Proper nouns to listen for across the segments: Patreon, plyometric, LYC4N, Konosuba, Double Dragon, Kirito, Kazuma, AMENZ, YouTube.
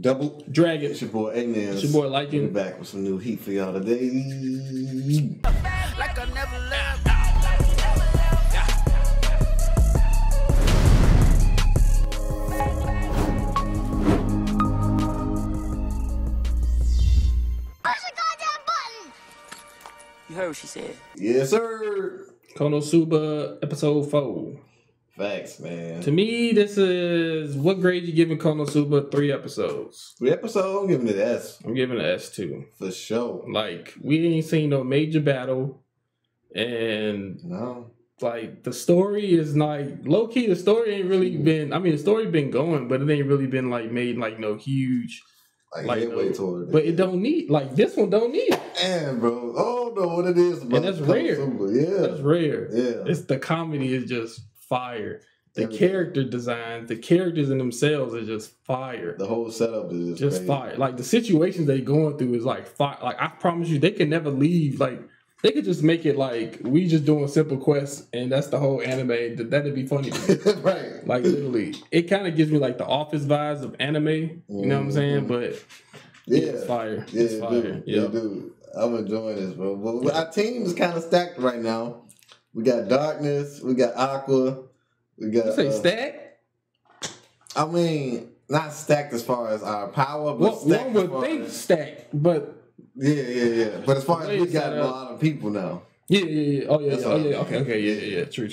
Double Dragon. It's your boy AMENZ. It's your boy LYC4N. We're back with some new heat for y'all today. Like I never left. Push the goddamn button. You heard what she said. Yes, sir. Konosuba episode 4. Facts, man. To me, this is what grade you giving Konosuba? 3 episodes. 3 episodes? I'm giving it an S. I'm giving it an S too. For sure. Like, we ain't seen no major battle. And no. Like, the story is like low key, the story ain't really been, I mean, the story been going, but it ain't really been like made like no huge like no, toward it. But it don't need, like this one don't need it. And bro, oh no, what it is about. And that's rare. Yeah. That's rare. Yeah. It's the comedy is just fire. The character design, the characters in themselves are just fire. The whole setup is just fire. Like the situations they going through is like fire. Like I promise you, they can never leave. Like they could just make it like we just doing simple quests, and that's the whole anime. That'd be funny, right? Like literally, it kind of gives me like the Office vibes of anime. You know what I'm saying? But yeah, it's fire. Yeah, it's fire. Yeah, dude, I'm enjoying this, bro. But our team is kind of stacked right now. We got Darkness, we got Aqua, we got... You say stacked? I mean, not stacked as far as our power, but well, stacked one would think stacked, but... Yeah. But as far as we got a lot of people now. Yeah. Oh, yeah. Okay, yeah. True.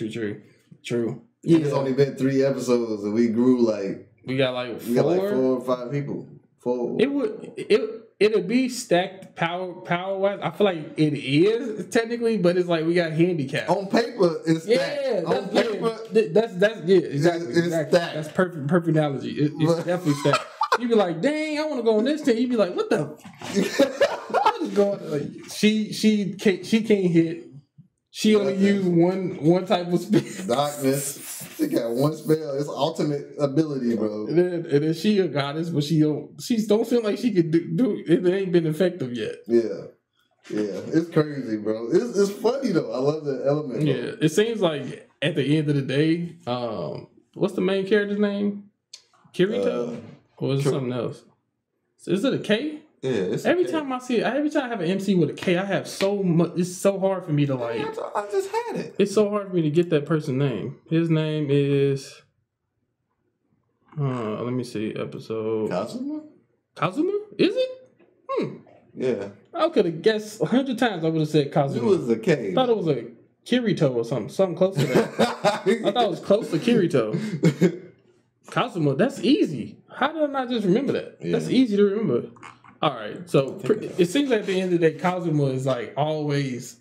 Yeah. It's only been 3 episodes, and we grew like... We got like 4 or 5 people. 4. It'll be stacked power-wise. I feel like it is technically, but it's like we got handicapped. On paper, it's stacked. Yeah, on paper, that's exactly. Stacked. That's perfect analogy. It's definitely stacked. You be like, dang, I want to go on this thing. You be like, what the? I just go on, like, she can't hit. She only used one type of spell. Darkness. She got one spell. It's alternate ability, bro. And then she a goddess, but she don't feel like she could do it. It ain't been effective yet. Yeah. It's crazy, bro. It's funny though. I love the element. Bro. Yeah. It seems like at the end of the day, what's the main character's name? Kirito, or is it something else? Is it a K? Yeah, it's every time I see it, every time I have an MC with a K, I have so much. It's so hard for me to like. I just had it. It's so hard for me to get that person's name. His name is. Let me see. Episode. Kazuma. Kazuma? Is it? Yeah. I could have guessed 100 times. I would have said Kazuma. It was a K. I thought it was a Kirito or something. Something close to that. I thought it was close to Kirito. Kazuma. That's easy. How did I not just remember that? Yeah. That's easy to remember. All right, so it seems like at the end of the day, Kazuma is like always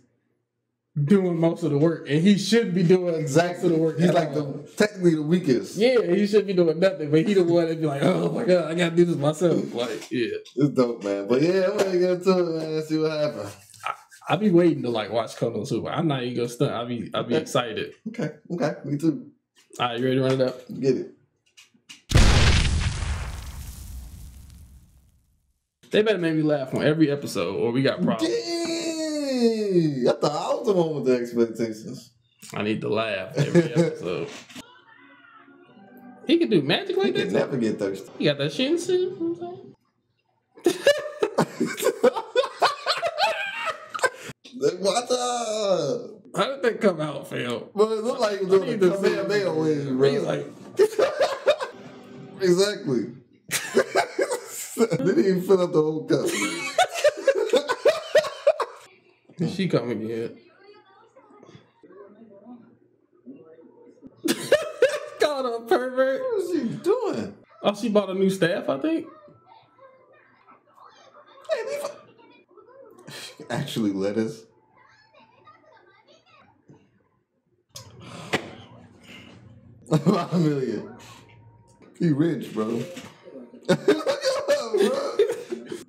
doing most of the work, and he should be doing exactly the work. He's like technically the weakest. Yeah, he should be doing nothing, but he the one that be like, oh my god, I gotta do this myself. Like, yeah, it's dope, man. But yeah, I'm gonna get to it, man. Let's see what happens. I be waiting to like watch Konosuba. I'm not even gonna stunt. I be excited. Okay, me too. All right, you ready to run it up? Get it. They better make me laugh on every episode, or we got problems. Dang, I thought I was the one with the expectations. I need to laugh every episode. He can do magic like that. He can never get thirsty. You got that shit in the What the? How did that come out, Phil? Well, it looked like it was doing the same thing always, bro. He's like, exactly. They didn't even fill up the whole cup. She coming again. Called a pervert. What is she doing? Oh, she bought a new staff, I think. Actually, lettuce. About $1 million. He rich, bro.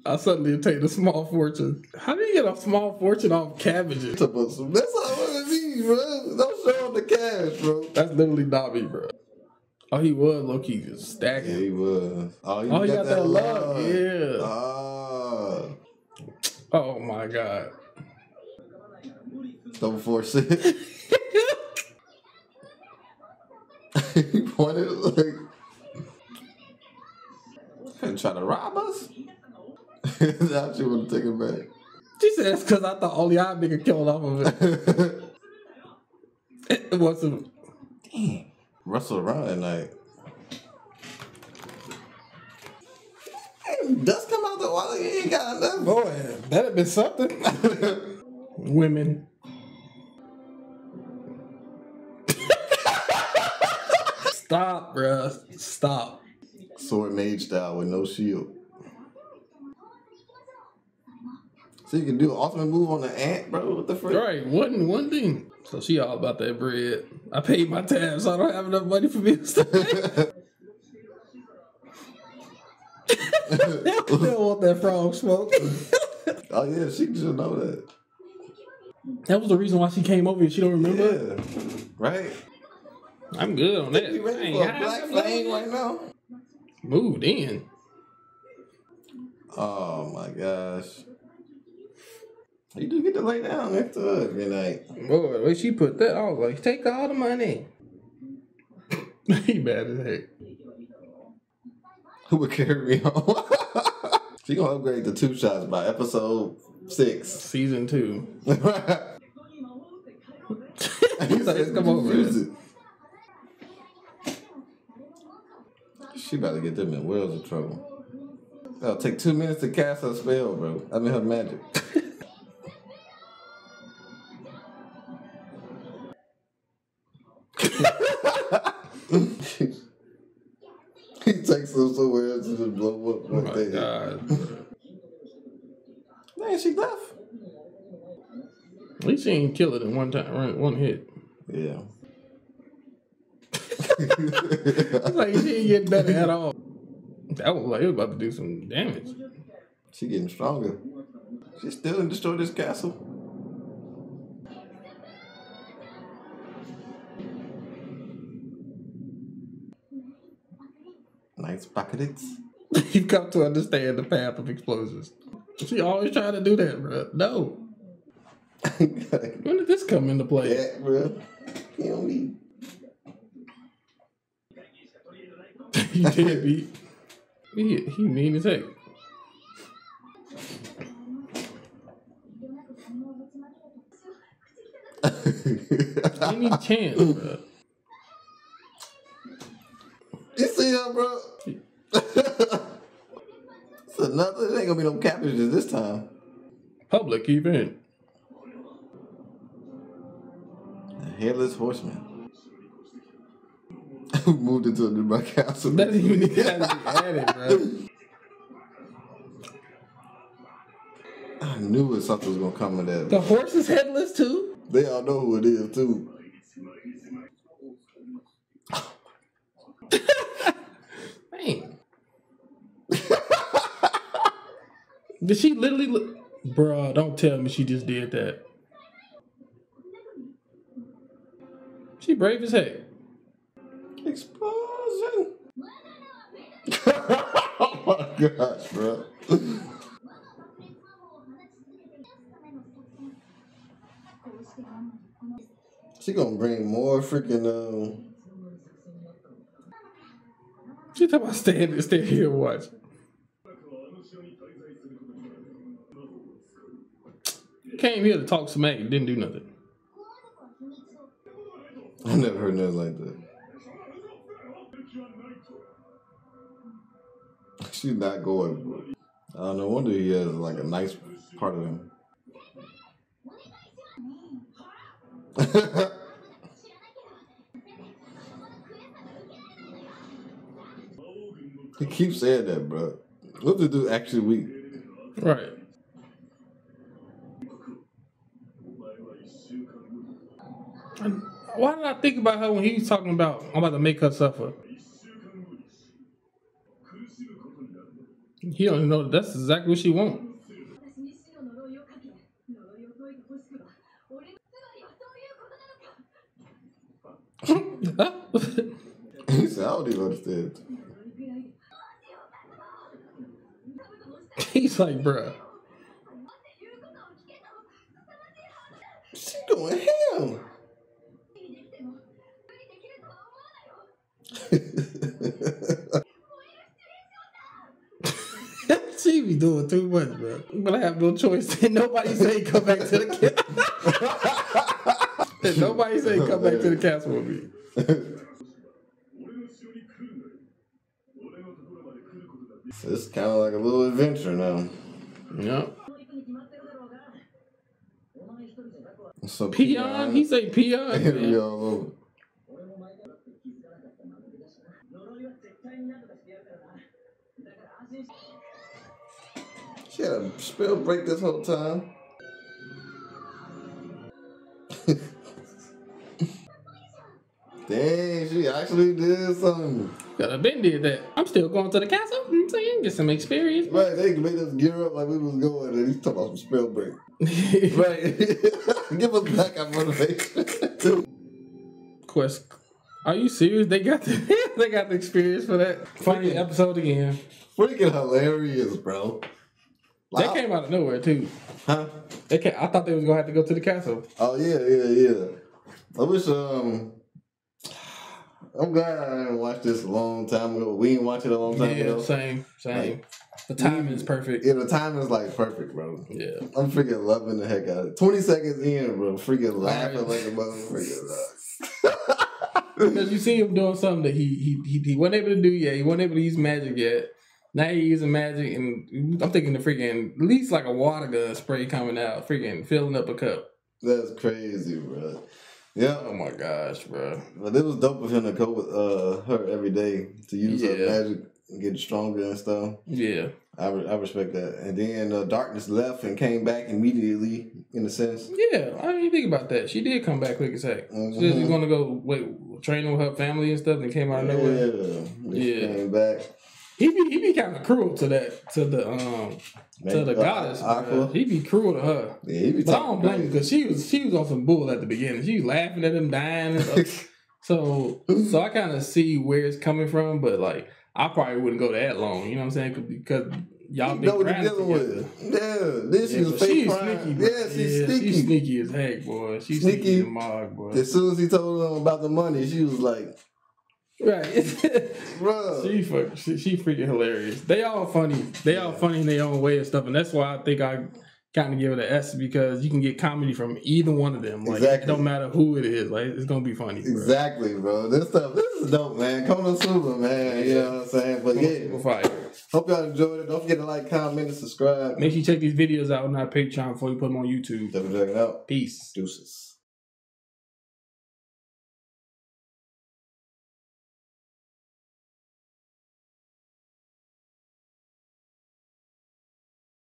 I suddenly take the small fortune. How do you get a small fortune off cabbages? That's all it means, bro. Don't show him the cash, bro. That's literally not me, bro. Oh, he was low-key just stacking. Yeah, he was. Oh, he got that love. Yeah. Oh, my God. Double 4-6. He pointed like... trying to rob us? Now she want to take it back. She said it's because I thought all y'all nigga killed off of it. It wasn't. Damn. Russell around like. Hey, dust come out the water. You ain't got nothing. Boy, that'd been something. Women. Stop, bruh. Stop. Sword mage style with no shield. So you can do an ultimate move on the ant, bro. What the frick? Right, one thing. So she all about that bread. I paid my tab, so I don't have enough money for me to stay. They don't want that frog smoke. Oh yeah, she should know that. That was the reason why she came over here. She don't remember. Yeah, right. I'm good on that. You ready for a black flame right now? Moved in. Oh my gosh. You do get to lay down next to her every night. Boy, the way she put that, I was like, take all the money. He bad as heck. Who would carry me home? She gonna upgrade to 2 shots by episode 6. Season 2. He's like, it's come over. It. She about to get them in worlds of trouble. That'll take 2 minutes to cast her spell, bro. I mean her magic. He takes them somewhere else and just blow up like that. Oh my god. Man, she left. At least she ain't kill it in one time, right? One hit. Yeah. It's like she ain't getting better at all. That was like it was about to do some damage. She getting stronger. She still didn't destroy this castle. Nice pockets. You've come to understand the path of explosions. She always trying to do that, bro. No. When did this come into play? Yeah, bro. Kill me. He did beat. He mean as heck. Any chance, bro? You see that, bro? It's another. There ain't gonna be no cabbages this time. Public event. A headless horseman. Moved into a nearby castle. That didn't even need to be added, bro. I knew something was gonna come of that. The horse is headless too? They all know who it is too. Man. Did she literally look? Bruh, don't tell me she just did that. She brave as heck. Explosion! Oh my gosh, bro. She gonna bring more freaking She talking about stay here and watch. Came here to talk smack and didn't do nothing. I never heard nothing like that. She's not going. No wonder he has like a nice part of him. He keeps saying that, bro. What the dude actually weak? Right. Why did I think about her when he was talking about I'm about to make her suffer? He don't even know that's exactly what she wants. He said, I don't even understand. He's like, bruh. She going ham. She be doing too much, bro. But I have no choice. Did nobody say come back to the castle? Did nobody say come back to the castle with me? So it's kind of like a little adventure now. Yep. So peon? He say peon, man. Yo. She had a spell break this whole time. Dang, she actually did something. Got a bend did that. I'm still going to the castle. I'm saying, get some experience. Right, they made us gear up like we was going, and he's talking about some spell break. Right, give us back our motivation. Quest. Are you serious? They got the they got the experience for that. Funny episode again. Freaking hilarious, bro. That came out of nowhere too. Huh? They came, I thought they was gonna have to go to the castle. Oh yeah. I wish I'm glad I didn't watch this a long time ago. We didn't watch it a long time ago. Same. Like, the timing is perfect. Yeah, the timing is like perfect, bro. Yeah. I'm freaking loving the heck out of it. 20 seconds in, bro. Freaking laughing like a motherfucker. Because you see him doing something that he wasn't able to do yet. He wasn't able to use magic yet. Now he's using magic, and I'm thinking the freaking, at least like a water gun spray coming out, freaking filling up a cup. That's crazy, bro. Yeah. Oh my gosh, bro. But it was dope of him to go with her every day to use her magic and get stronger and stuff. Yeah. I respect that. And then darkness left and came back immediately, in a sense. Yeah, I didn't think about that. She did come back quick as heck. Mm-hmm. She was going to go train with her family and stuff, and came out of nowhere. Yeah, came back. He be kind of cruel to that to the goddess. Aqua. He be cruel to her. Yeah, he be. But I don't blame him because she was on some bull at the beginning. She was laughing at him dying. And stuff. so I kind of see where it's coming from, but like. I probably wouldn't go that long, you know what I'm saying? Because y'all been dealing with. Yeah, this is fake crime. Yeah, she's sneaky. She's sneaky as heck, boy. She's sneaky as a mug, boy. As soon as he told him about the money, she was like, right, bro. She freaking hilarious. They all funny. They all funny in their own way and stuff, and that's why I think I kind of give it an S because you can get comedy from either one of them. Like it don't matter who it is. Like it's gonna be funny. Bro. Exactly, bro. This is dope, man. Konosuba, man. You know what I'm saying? But yeah, fire. Hope y'all enjoyed it. Don't forget to like, comment, and subscribe. Make sure you check these videos out on our Patreon before you put them on YouTube. Double Dragon out. Peace. Deuces.